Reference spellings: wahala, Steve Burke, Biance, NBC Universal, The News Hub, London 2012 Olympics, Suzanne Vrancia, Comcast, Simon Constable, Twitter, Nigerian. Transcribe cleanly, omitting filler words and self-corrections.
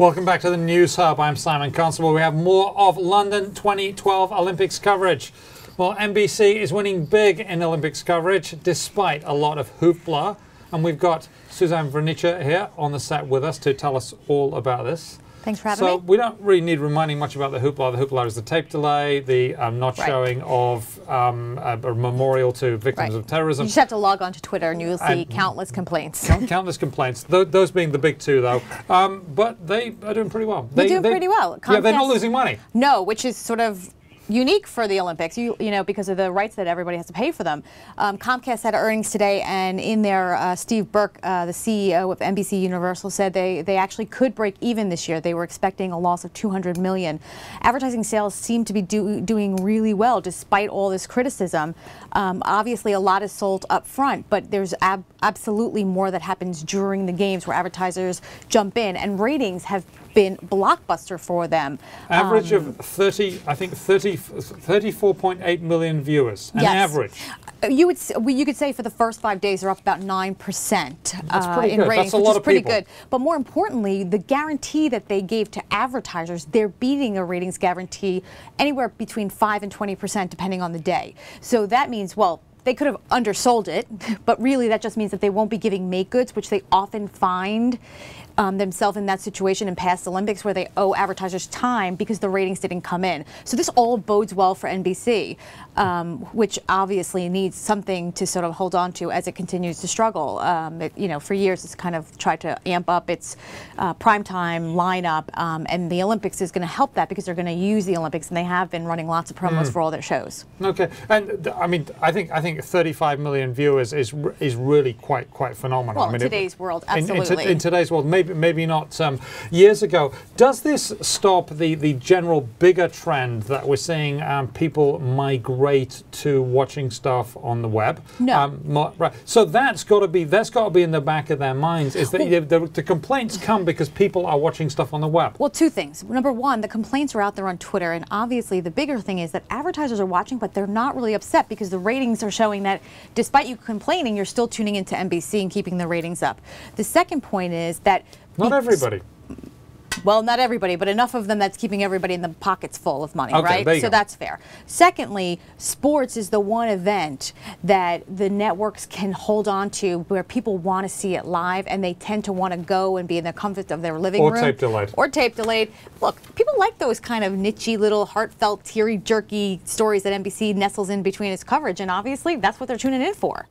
Welcome back to the News Hub. I'm Simon Constable. We have more of London 2012 Olympics coverage. Well, NBC is winning big in Olympics coverage despite a lot of hoopla. And we've got Suzanne Vrancia here on the set with us to tell us all about this. Thanks for having me. So we don't really need reminding much about the hoopla. The hoopla is the tape delay, the not showing of a memorial to victims of terrorism. You just have to log on to Twitter and you'll see countless complaints. Countless complaints. Those being the big two, though. But they are doing pretty well. They do pretty well. Comcast, yeah, they're not losing money. No, which is sort of unique for the Olympics, you know, because of the rights that everybody has to pay for them. Comcast had earnings today, and in there, Steve Burke, the CEO of NBC Universal, said they actually could break even this year. They were expecting a loss of $200 million. Advertising sales seem to be doing really well despite all this criticism. Obviously, a lot is sold up front, but there's absolutely more that happens during the games where advertisers jump in, and ratings have been blockbuster for them. Average of 34.8 million viewers, an average. You could say for the first 5 days they're up about 9%. That's pretty good. In ratings, that's a lot of people. Pretty good. But more importantly, the guarantee that they gave to advertisers, they're beating a ratings guarantee anywhere between 5% and 20% depending on the day. So that means, well, they could have undersold it, but really that just means that they won't be giving make-goods, which they often find themselves in that situation in past Olympics where they owe advertisers time because the ratings didn't come in. So this all bodes well for NBC, which obviously needs something to sort of hold on to as it continues to struggle. You know, for years it's kind of tried to amp up its primetime lineup, and the Olympics is going to help that because they're going to use the Olympics, and they have been running lots of promos for all their shows. Okay, and I mean, I think 35 million viewers is really quite phenomenal. Well, I mean, in today's world, absolutely. In today's world, maybe not years ago. Does this stop the general bigger trend that we're seeing people migrate to watching stuff on the web? No. Right. So that's got to be in the back of their minds. Is that, well, the complaints come because people are watching stuff on the web? Well, two things. Number one, the complaints are out there on Twitter, and obviously the bigger thing is that advertisers are watching, but they're not really upset because the ratings are showing that despite you complaining, you're still tuning into NBC and keeping the ratings up. The second point is that not everybody. Well, not everybody, but enough of them that's keeping everybody in the pockets full of money, right? So that's fair. Secondly, sports is the one event that the networks can hold on to where people want to see it live, and they tend to want to go and be in the comfort of their living room. Or tape delayed. Or tape delayed. Look, people like those kind of nichey little heartfelt, teary-jerky stories that NBC nestles in between its coverage, and obviously that's what they're tuning in for.